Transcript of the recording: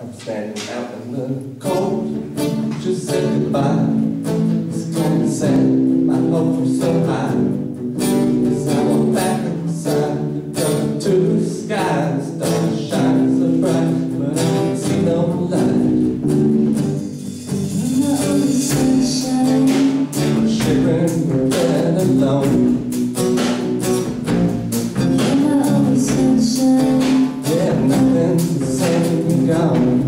I'm standing out in the cold, just said goodbye. It's kind of sad, my hopes were so high. As I walk back inside, go to the sky. Stars shine so bright, but I can see no light. I'm the only sunshine, I'm shivering, red and alone. I'm the only sunshine, yeah, nothing to say, we're gone.